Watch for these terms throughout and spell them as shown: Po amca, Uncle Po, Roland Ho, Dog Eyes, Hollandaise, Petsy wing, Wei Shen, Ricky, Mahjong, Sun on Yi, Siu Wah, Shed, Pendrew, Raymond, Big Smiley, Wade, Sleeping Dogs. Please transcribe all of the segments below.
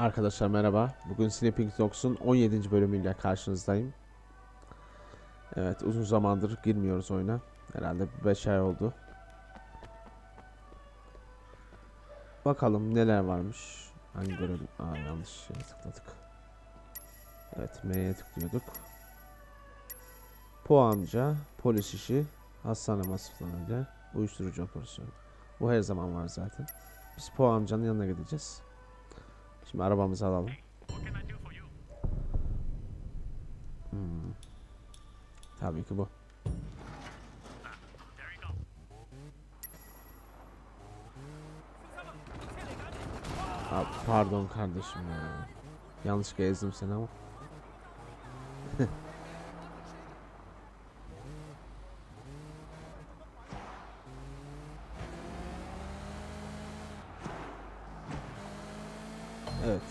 Arkadaşlar merhaba. Bugün Sleeping Dogs'un 17. bölümüyle karşınızdayım. Evet, uzun zamandır girmiyoruz oyuna. Herhalde 5 ay oldu. Bakalım neler varmış. Hani görelim. Aa, yanlış yere tıkladık. Evet, M'ye tıklıyorduk. Po amca, polis işi, hastane masrafları, uyuşturucu operasyonu. Bu her zaman var zaten. Biz Po amcanın yanına gideceğiz. Şimdi arabamızı alalım. Tabii ki bu. Aa, pardon kardeşim ya. Yanlış gezdim seni ama. Evet,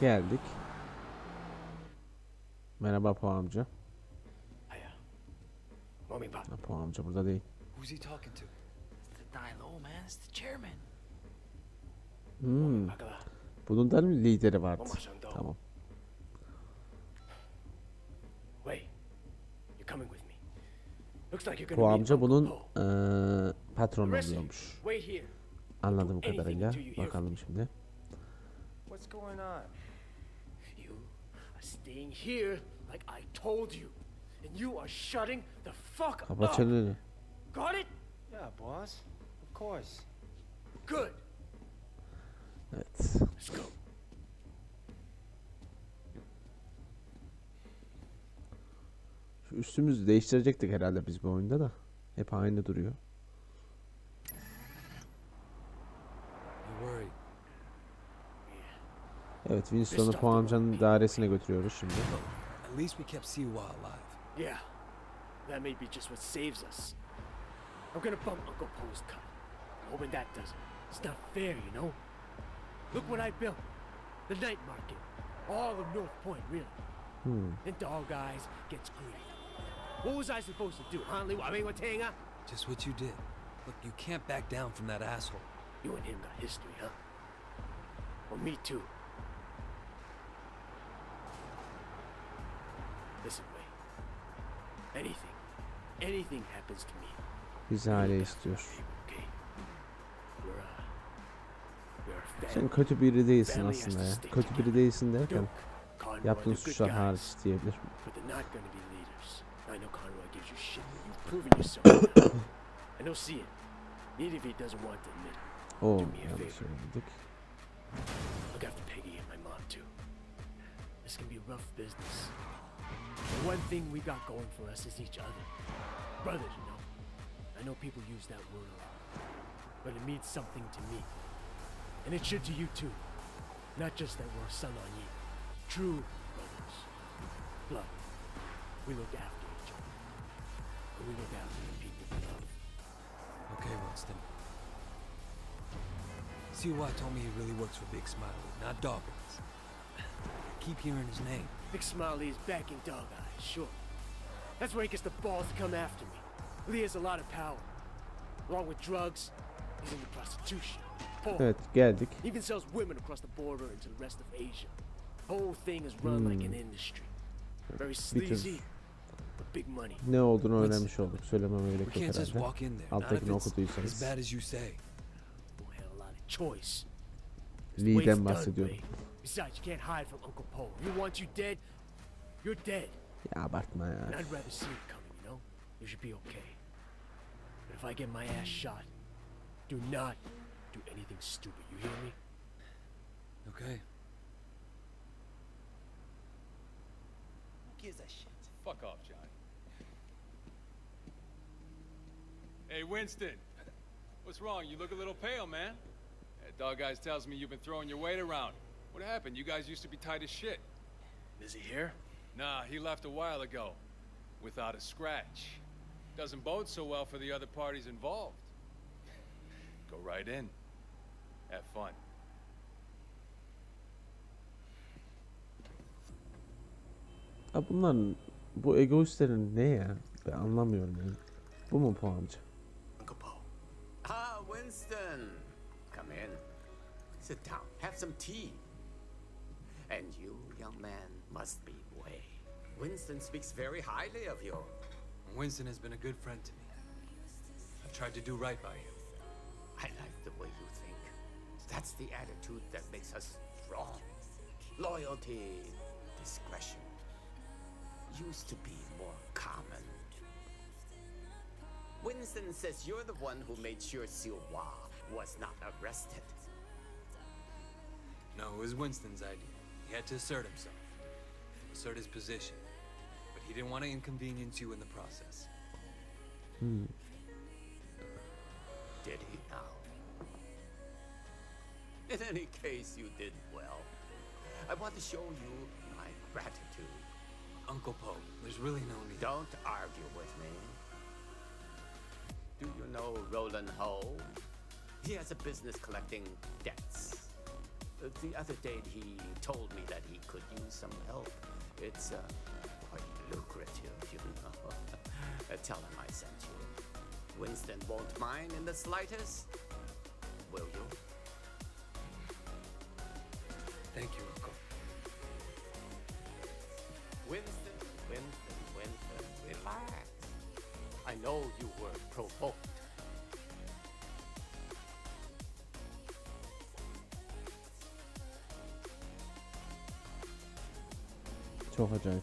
geldik. Merhaba Po amca. Po amca burada değil. Bunun da mı lideri vardı? Tamam. Po amca bunun patronu oluyormuş. Anladığım kadarıyla. Bakalım şimdi. What's going on? You are staying here like I told you, and you are shutting the fuck up. Got it? Yeah, boss. Of course. Good. Let's go. Şu üstümüzü değiştirecektik herhalde biz bu oyunda da. Hep aynı duruyor. Evet, Winston'u Po amcanın dairesine götürüyoruz şimdi. At least we kept Siu Wah alive. Yeah. That may be just what saves us. I'm gonna bump Uncle Po's cut. Hoping that doesn't. It's not fair, you know. Look what I built. The night market. All of North Point, really. And Dog Eyes gets greedy. What was I supposed to do, huh? Just what you did. Look, you can't back down from that asshole. You and him got history, huh? Well, me too. Listen, Wade. Anything happens to me. Biz aile istiyor. Sen kötü biri değilsin aslında ya. Kötü biri değilsin derken yaptığın suçlar hariç diyebilirim. Oo, yanlış söyledik. The one thing we got going for us is each other. Brothers, you know. I know people use that word a lot. But it means something to me. And it should to you too. Not just that we're Sun on Yi. True brothers. Blood. We look after each other. And we look after the people we love. Okay, Winston. Siu Wah told me he really works for Big Smiley, not Dog Eyes. I keep hearing his name. Big Smiley is back in Dog Eyes, sure. That's where he gets the balls to come after me. Lee has a lot of power. Along with drugs, he's into prostitution. Porn. He even sells women across the border into the rest of Asia. The whole thing is run like an industry. Very sleazy, but big money. Ne olduğunu öğrenmiş olduk. Söylememe gerek yok herhalde. Alttakini okuduysanız. Lee'den bahsediyorum. Besides, you can't hide from Uncle Po. You want you dead, you're dead. Yeah, abartma ya. And I'd rather see it coming, you know? You should be okay. But if I get my ass shot, do not do anything stupid, you hear me? Okay. Who gives a shit? Fuck off, Johnny. Hey, Winston. What's wrong? You look a little pale, man. That Dog Eyes tells me you've been throwing your weight around. What happened? You guys used to be tight as shit. Is he here? Nah, he left a while ago. Without a scratch. Doesn't bode so well for the other parties involved. Go right in. Have fun. Ya bunların, bu egoistlerin ne ya? Ben anlamıyorum yani. Bu mu Po amca? Uncle Po. Ah, Winston. Come in. Sit down. Have some tea. And you, young man, must be Wei. Winston speaks very highly of you. Winston has been a good friend to me. I've tried to do right by him. I like the way you think. That's the attitude that makes us strong. Loyalty, discretion. Used to be more common. Winston says you're the one who made sure Siu Wah was not arrested. No, it was Winston's idea. He had to assert himself, assert his position, but he didn't want to inconvenience you in the process. Did he now? In any case, you did well. I want to show you my gratitude. Uncle Po, there's really no need. Don't argue with me. Do you know Roland Ho? He has a business collecting debts. The other day he told me that he could use some help. It's quite lucrative, you know. Tell him I sent you. Winston won't mind in the slightest. Will you? Thank you, Uncle. Winston, relax. I know you were provoked. Of a joke.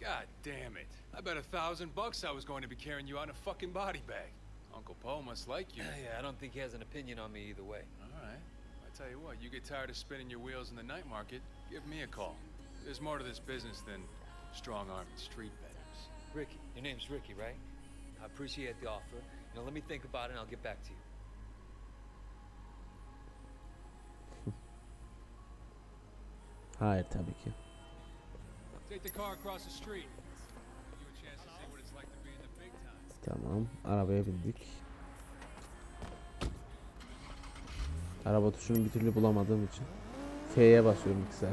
God damn it. I bet $1,000 I was going to be carrying you out in a fucking body bag. Uncle Po must like you. Yeah, I don't think he has an opinion on me either way. Alright. I tell you what, you get tired of spinning your wheels in the night market, give me a call. There's more to this business than strong-armed street bettors. Ricky. Your name's Ricky, right? I appreciate the offer. Now let me think about it and I'll get back to you. Hi, Tabiki. Take the car across the street. Give you a chance to see what it's like to be in the big time. Tamam, arabaya bindik. Araba tuşunu bir türlü bulamadığım için F'ye basıyorum 2 saat.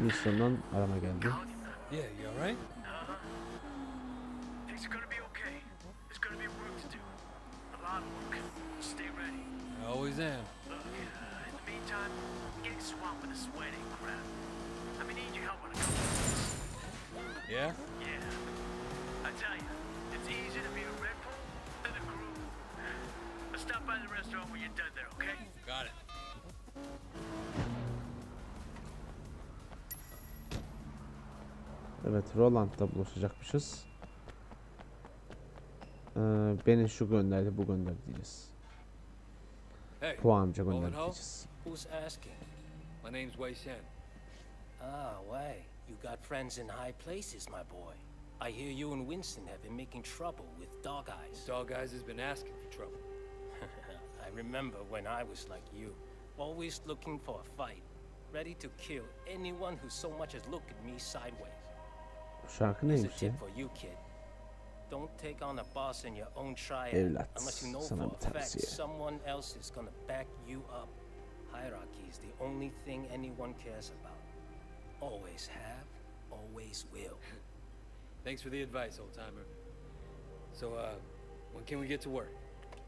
Misyondan arama geldi. Yeah, you all right? Things are gonna be okay. There's gonna be work to do. A lot of work. Stay ready. I always am. Look, in the meantime, getting swamped with this wedding crap. I'm gonna need your help on a couple of things. Yeah? Yeah. I tell you, it's easier to be a Red Bull than a group. But stop by the restaurant when you're done there, okay? Got it. Evet, Roland'da buluşacakmışız. Beni şu gönderdi, bu gönderdi diyeceğiz. Hey, Roland Ho? Who's asking? My name's Wei Shen. Ah, Wei. You got friends in high places, my boy. I hear you and Winston have been making trouble with Dog Eyes. Dog Eyes has been asking for trouble. I remember when I was like you. Always looking for a fight. Ready to kill anyone who so much as looked at me sideways. There's a tip for you, kid. Don't take on a boss in your own triad unless you know for a fact someone else is gonna back you up. Hierarchy is the only thing anyone cares about. Always have, always will. Thanks for the advice, old timer. So, when can we get to work?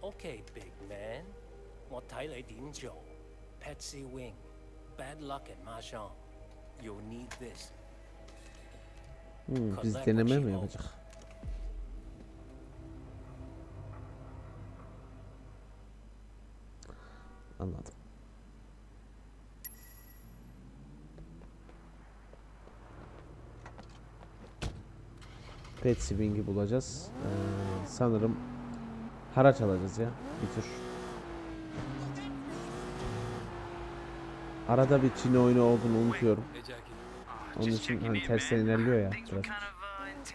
Okay, big man. Petsy wing. Bad luck at mahjong. You'll need this. Biz deneme mi yapacak? Anladım. Petsy wing'i bulacağız. Sanırım haraç alacağız ya bir tür. Arada bir Çin oyunu olduğunu unutuyorum. Onun için hani tersten ilerliyor ya.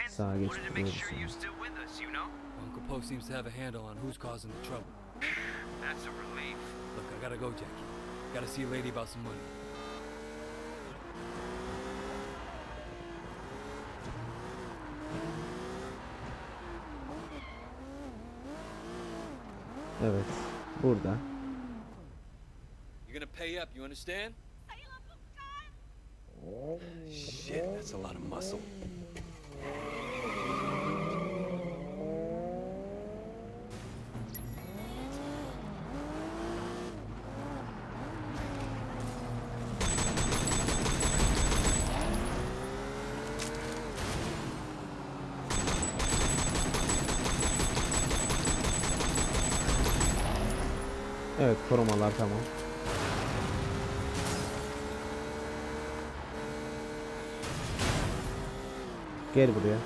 Sağa geçip duruyoruz. Uncle Po seems to have a handle on who's causing the trouble. That's a relief. Look, I gotta go, Jackie. Gotta see a lady about some money. Evet, burada. You're gonna pay up, you understand? Shit, that's a lot of muscle. Evet, korumalar tamam. Gel buraya.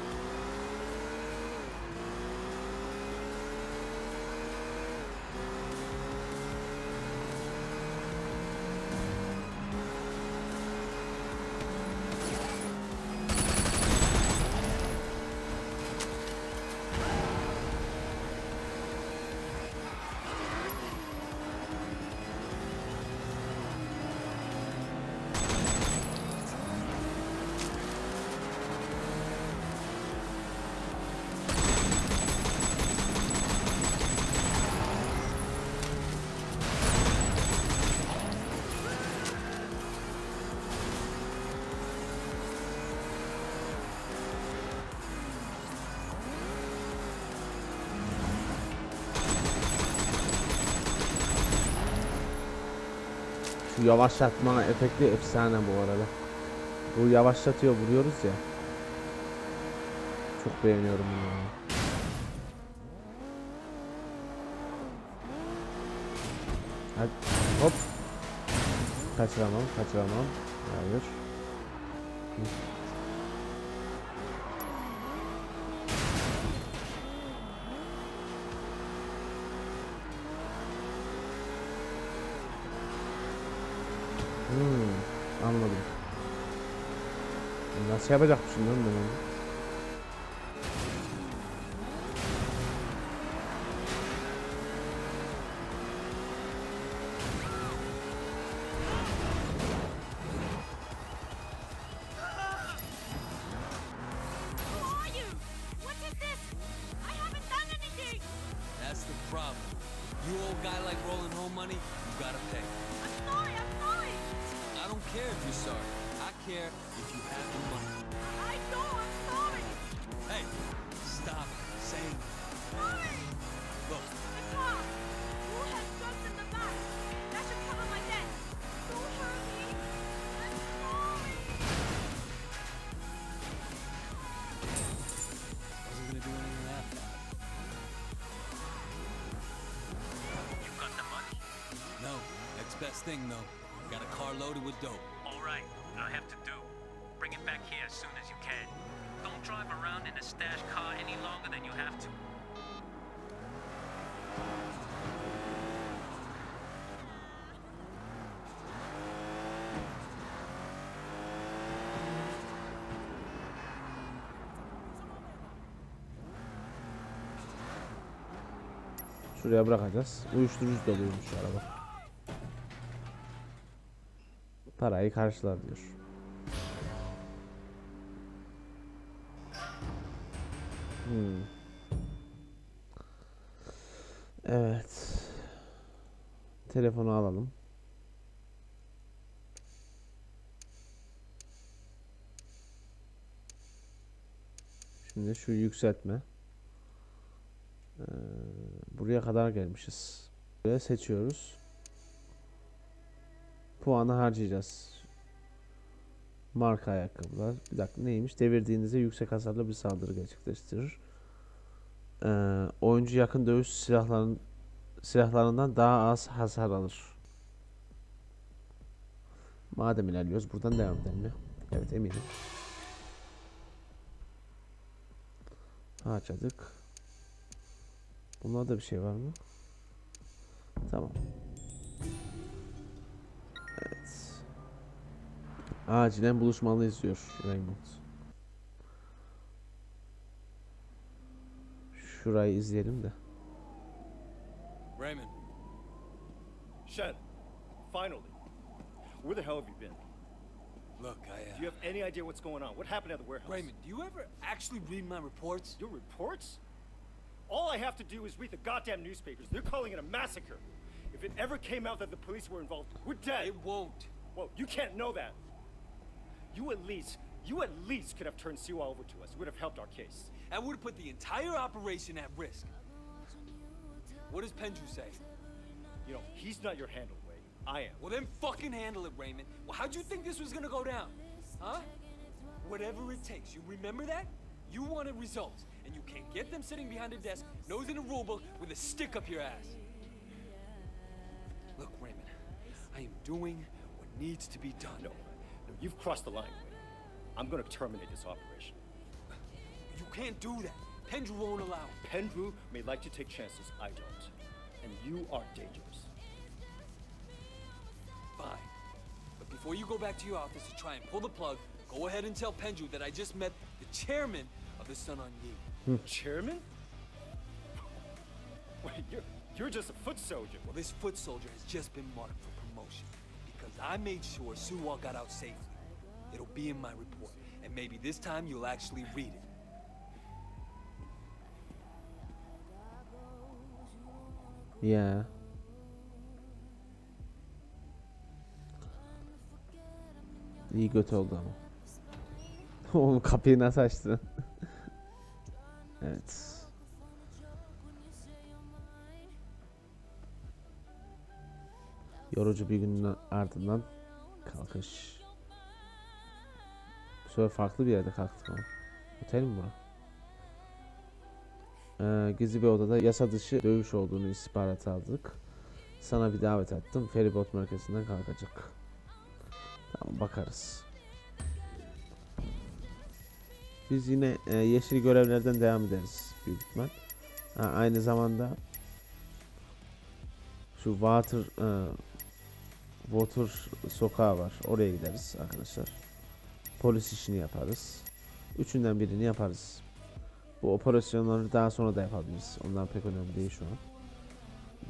Yavaşlatma efekti efsane bu arada. Bu yavaşlatıyor, vuruyoruz ya. Çok beğeniyorum bunu. Hadi, hop. Kaçıramam, kaçıramam. Hayır. Anladım. Nasıl yapacakmışım lan ben onu? Thing though, got a car loaded with dope. All right, I have to do. Bring it back here as soon as you can. Don't drive around in a stash car any longer than you have to. Şuraya bırakacağız. Uyuşturucu doluymuş araba. Parayı karşılar diyor. Evet. Telefonu alalım. Şimdi şu yükseltme. Buraya kadar gelmişiz. Buraya seçiyoruz. Puanı harcayacağız. Marka ayakkabılar. Bir dakika, neymiş? Devirdiğinizde yüksek hasarlı bir saldırı gerçekleştirir. Oyuncu yakın dövüş silahlarından daha az hasar alır. Madem ilerliyoruz, buradan devam edelim mi? Evet, eminim. Harcadık. Bunlarda bir şey var mı? Tamam. Acilen buluşmalıyız diyor Raymond. Şurayı izleyelim de. Raymond. Shed. Finally. Where the hell have you been? Look, do you have any idea what's going on? What happened at the warehouse? Raymond, do you ever actually read my reports? Your reports? All I have to do is read the goddamn newspapers. They're calling it a massacre. If it ever came out that the police were involved, we're dead. It won't. Well, you can't know that. You at least could have turned Siu Wah over to us. It would have helped our case. That would have put the entire operation at risk. What does Pendrew say? You know, he's not your handle, Wade. I am. Well, then fucking handle it, Raymond. Well, how'd you think this was gonna go down? Huh? Whatever it takes. You remember that? You wanted results, and you can't get them sitting behind a desk, nose in a rule book, with a stick up your ass. Look, Raymond, I am doing what needs to be done. No, you've crossed the line, Wade. I'm gonna terminate this operation. You can't do that. Pendrew won't allow it. Pendrew may like to take chances, I don't. And you are dangerous. Fine. But before you go back to your office to try and pull the plug, go ahead and tell Pendrew that I just met the chairman of the Sun on Yi. Chairman? Wait, you're just a foot soldier. Well, this foot soldier has just been marked for promotion because I made sure Siu Wah got out safely. It'll be in my report, and maybe this time you'll actually read it. Yeah. İyi kötü oldu ama. Oğlum kapıyı nasıl açtın? Evet. Yorucu bir günün ardından kalkış. Bu sefer farklı bir yerde kalktım ama. Otel mi bura? Gizli bir odada yasa dışı dövüş olduğunu istihbarat aldık. Sana bir davet attım. Feribot merkezinden kalkacak. Tamam, bakarız. Biz yine yeşil görevlerden devam ederiz büyük ihtimal. Aynı zamanda şu Water sokağı var. Oraya gideriz arkadaşlar. Polis işini yaparız. Üçünden birini yaparız. Bu operasyonları daha sonra da yapabiliriz. Onlar pek önemli değil şu an.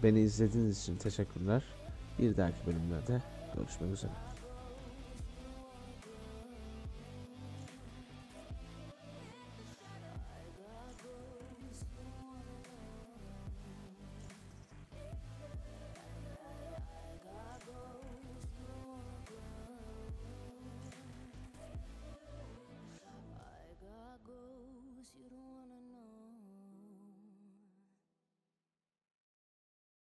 Beni izlediğiniz için teşekkürler. Bir dahaki bölümlerde görüşmek üzere.